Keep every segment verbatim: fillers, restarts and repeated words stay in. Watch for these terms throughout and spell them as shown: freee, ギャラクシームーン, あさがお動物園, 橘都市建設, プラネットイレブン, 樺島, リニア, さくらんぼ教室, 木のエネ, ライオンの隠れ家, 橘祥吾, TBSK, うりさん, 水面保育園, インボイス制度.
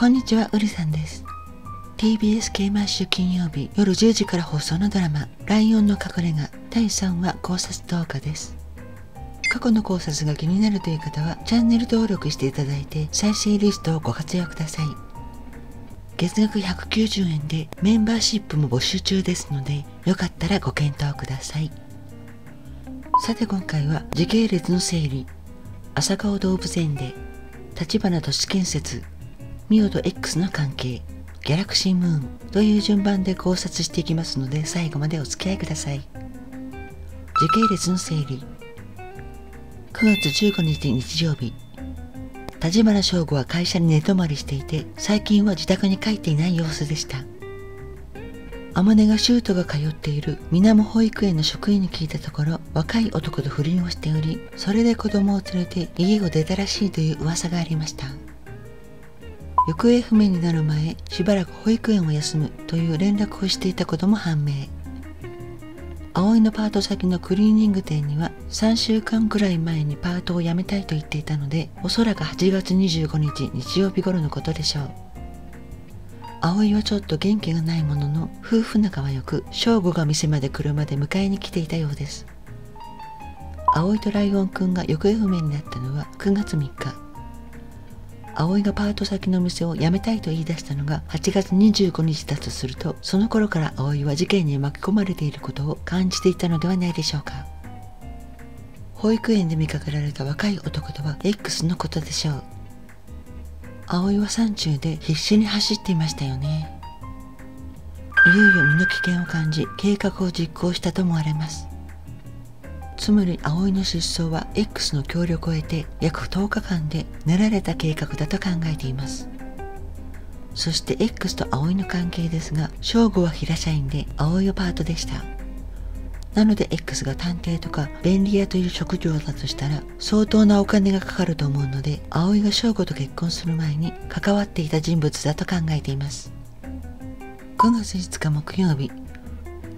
こんにちは、うりさんです。 ティービーエスケー 毎週金曜日夜じゅうじから放送のドラマ「ライオンの隠れ家」だいさんわ考察動画です。過去の考察が気になるという方はチャンネル登録していただいて最新リストをご活用ください。月額ひゃくきゅうじゅうえんでメンバーシップも募集中ですので、よかったらご検討ください。さて今回は時系列の整理、朝顔動物園で、橘都市建設、ミオと X の関係、ギャラクシームーンという順番で考察していきますので、最後までお付き合いください。時系列の整理。くがつじゅうごにち日曜日、橘省吾は会社に寝泊まりしていて、最近は自宅に帰っていない様子でした。天音が柊人が通っている水面保育園の職員に聞いたところ、若い男と不倫をしており、それで子供を連れて家を出たらしいという噂がありました。行方不明になる前、しばらく保育園を休むという連絡をしていたことも判明。葵のパート先のクリーニング店にはさんしゅうかんくらい前にパートを辞めたいと言っていたので、おそらくはちがつにじゅうごにち日曜日頃のことでしょう。葵はちょっと元気がないものの、夫婦仲は良く、正吾が店まで車で迎えに来ていたようです。葵とライオンくんが行方不明になったのはくがつみっか。葵がパート先の店を辞めたいと言い出したのがはちがつにじゅうごにちだとすると、その頃から葵は事件に巻き込まれていることを感じていたのではないでしょうか。保育園で見かけられた若い男とは X のことでしょう。葵は山中で必死に走っていましたよね。いよいよ身の危険を感じ、計画を実行したと思われます。つまり葵の失踪は X の協力を得て約とおかかんで練られた計画だと考えています。そして X と葵の関係ですが、正吾は平社員で葵はパートでした。なので X が探偵とか便利屋という職業だとしたら、相当なお金がかかると思うので、葵が正吾と結婚する前に関わっていた人物だと考えています。くがついつか木曜日、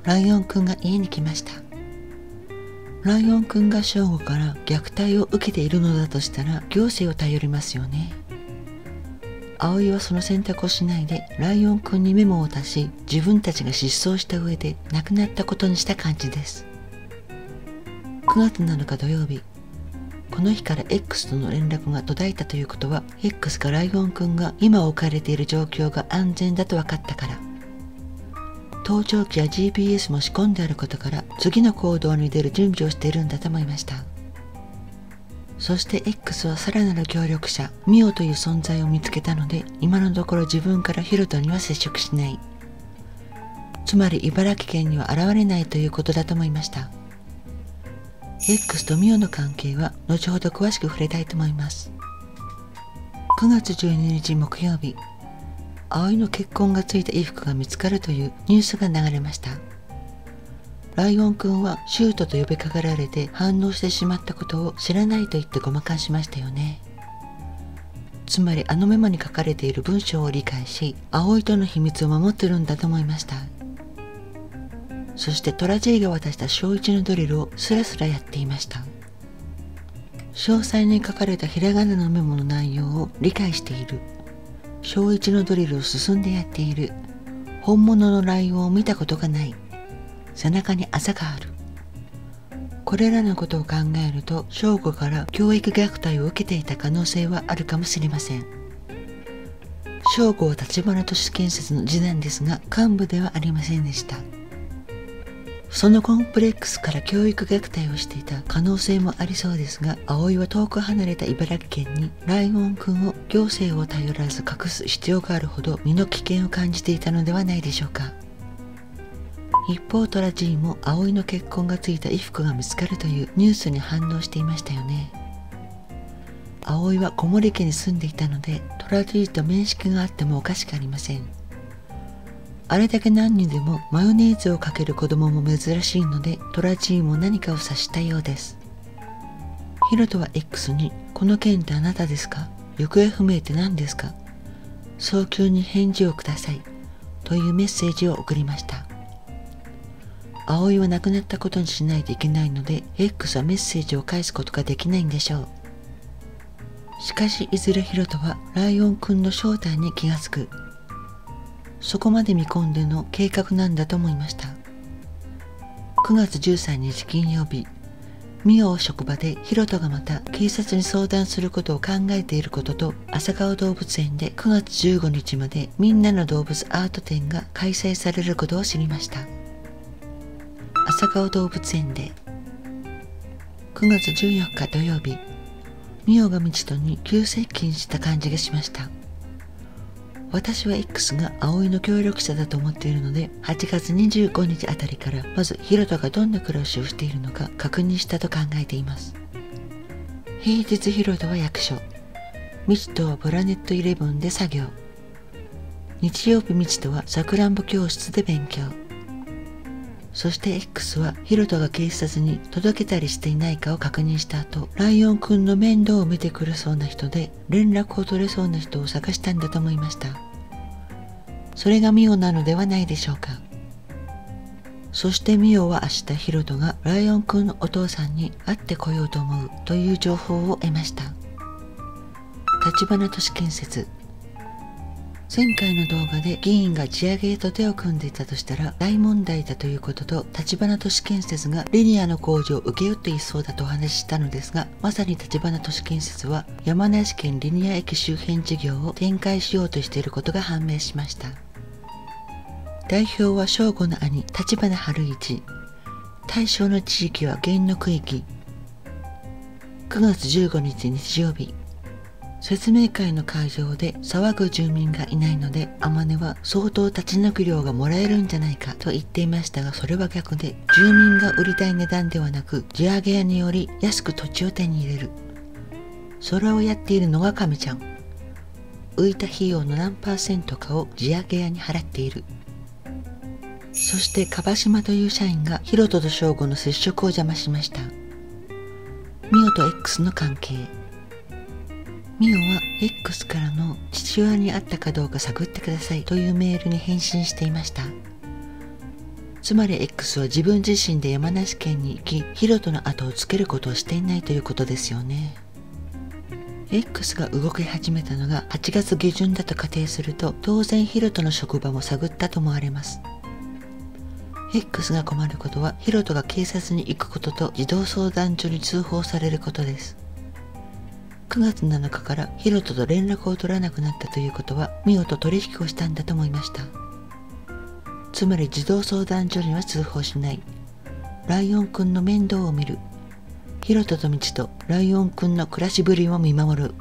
ライオンくんが家に来ました。ライオンくんが正吾から虐待を受けているのだとしたら、行政を頼りますよね。葵はその選択をしないで、ライオンくんにメモを出し、自分たちが失踪した上で亡くなったことにした感じです。くがつなのか土曜日、この日から X との連絡が途絶えたということは、 X かライオンくんが今置かれている状況が安全だと分かったから、盗聴器や ジーピーエス も仕込んであることから、次の行動に出る準備をしているんだと思いました。そして X はさらなる協力者ミオという存在を見つけたので、今のところ自分からヒロトには接触しない、つまり茨城県には現れないということだと思いました。 X とミオの関係は後ほど詳しく触れたいと思います。くがつじゅうににち木曜日、葵の血痕がついた衣服が見つかるというニュースが流れました。ライオンくんはシュートと呼びかけられて反応してしまったことを知らないと言ってごまかしましたよね。つまりあのメモに書かれている文章を理解し、葵との秘密を守ってるんだと思いました。そしてトラジーが渡した小一のドリルをスラスラやっていました。詳細に書かれたひらがなのメモの内容を理解している、小一のドリルを進んでやっている、本物のライオンを見たことがない、背中にあざがある、これらのことを考えると、正吾から教育虐待を受けていた可能性はあるかもしれません。正吾は橘都市建設の次男ですが、幹部ではありませんでした。そのコンプレックスから教育虐待をしていた可能性もありそうですが、葵は遠く離れた茨城県にライオンくんを行政を頼らず隠す必要があるほど身の危険を感じていたのではないでしょうか。一方トラジーも葵の血痕がついた衣服が見つかるというニュースに反応していましたよね。葵は小森家に住んでいたので、トラジーと面識があってもおかしくありません。あれだけ何にでもマヨネーズをかける子供も珍しいので、トラジーも何かを察したようです。ヒロトは X に「この件ってあなたですか?行方不明って何ですか?早急に返事をください」というメッセージを送りました。葵は亡くなったことにしないといけないので、 X はメッセージを返すことができないんでしょう。しかしいずれヒロトはライオンくんの正体に気がつく。そこまで見込んでの計画なんだと思いました。くがつじゅうさんにち金曜日、ミオを職場でヒロトがまた警察に相談することを考えていることと、朝顔動物園でくがつじゅうごにちまでみんなの動物アート展が開催されることを知りました。朝顔動物園でくがつじゅうよっか土曜日、ミオが道人に急接近した感じがしました。私は X が葵の協力者だと思っているので、はちがつにじゅうごにちあたりからまずヒロトがどんな暮らしをしているのか確認したと考えています。平日ヒロトは役所、道人はプラネットイレブンで作業、日曜日道人はさくらんぼ教室で勉強、そして X はヒロトが警察に届けたりしていないかを確認した後、ライオンくんの面倒を見てくれそうな人で連絡を取れそうな人を探したんだと思いました。それがミオなのではないでしょうか。そしてミオは明日ヒロトがライオンくんのお父さんに会ってこようと思うという情報を得ました。橘都市建設、前回の動画で議員が地上げと手を組んでいたとしたら大問題だということと、橘都市建設がリニアの工事を請け負っていそうだとお話ししたのですが、まさに橘都市建設は山梨県リニア駅周辺事業を展開しようとしていることが判明しました。代表は省吾の兄橘春一、対象の地域は原の区域。くがつじゅうごにち日曜日、説明会の会場で騒ぐ住民がいないので、あまねは相当立ち退き料がもらえるんじゃないかと言っていましたが、それは逆で、住民が売りたい値段ではなく地上げ屋により安く土地を手に入れる。それをやっているのが亀ちゃん。浮いた費用の何パーセントかを地上げ屋に払っている。そして樺島という社員がヒロトと省吾の接触を邪魔しました。ミオと X の関係、ミオは X からの父親に会ったかどうか探ってくださいというメールに返信していました。つまり X は自分自身で山梨県に行き、ヒロトの後をつけることをしていないということですよね。 X が動き始めたのがはちがつげじゅんだと仮定すると、当然ヒロトの職場も探ったと思われます。 X が困ることはヒロトが警察に行くことと児童相談所に通報されることです。くがつなのかからヒロトと連絡を取らなくなったということは、ミオと取引をしたんだと思いました。つまり児童相談所には通報しない、ライオンくんの面倒を見る、ヒロトと道とライオンくんの暮らしぶりを見守る、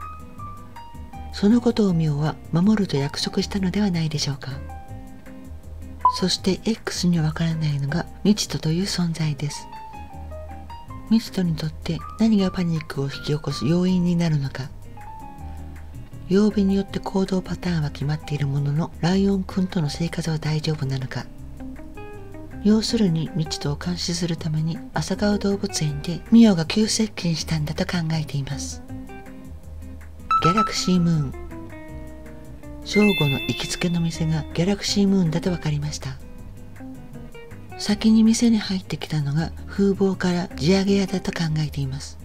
そのことをミオは守ると約束したのではないでしょうか。そして X にはわからないのが道とという存在です。ミストにとって何がパニックを引き起こす要因になるのか。曜日によって行動パターンは決まっているものの、ライオンくんとの生活は大丈夫なのか。要するにミチトを監視するために朝顔動物園でミオが急接近したんだと考えています。ギャラクシームーン、正午の行きつけの店がギャラクシームーンだと分かりました。先に店に入ってきたのが風貌から地上げ屋だと考えています。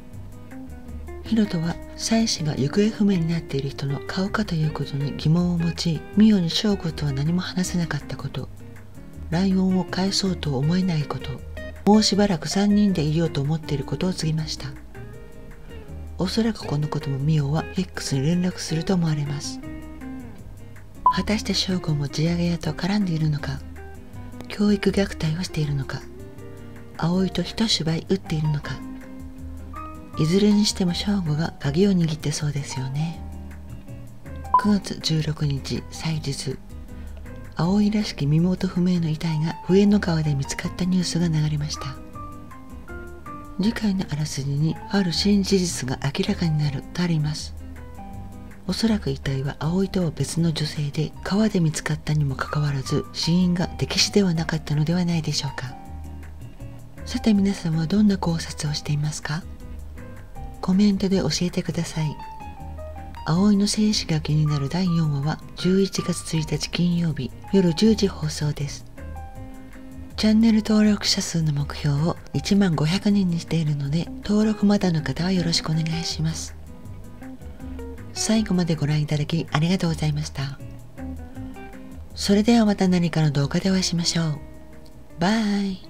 ヒロトは妻子が行方不明になっている人の顔かということに疑問を持ち、ミオに正吾とは何も話せなかったこと、ライオンを返そうと思えないこと、もうしばらくさんにんでいようと思っていることを告げました。おそらくこのこともミオは X に連絡すると思われます。果たして正吾も地上げ屋と絡んでいるのか、教育虐待をしているのか、葵と一芝居打っているのか、いずれにしても正吾が鍵を握ってそうですよね。くがつじゅうろくにち祭日、葵らしき身元不明の遺体が笛の川で見つかったニュースが流れました。次回のあらすじにある新事実が明らかになるとあります。おそらく遺体は葵とは別の女性で、川で見つかったにもかかわらず死因が溺死ではなかったのではないでしょうか。さて皆さんはどんな考察をしていますか？コメントで教えてください。葵の生死が気になるだいよんわはじゅういちがつついたち金曜日夜じゅうじ放送です。チャンネル登録者数の目標をいちまんごひゃくにんにしているので、登録まだの方はよろしくお願いします。最後までご覧いただきありがとうございました。それではまた何かの動画でお会いしましょう。バイ。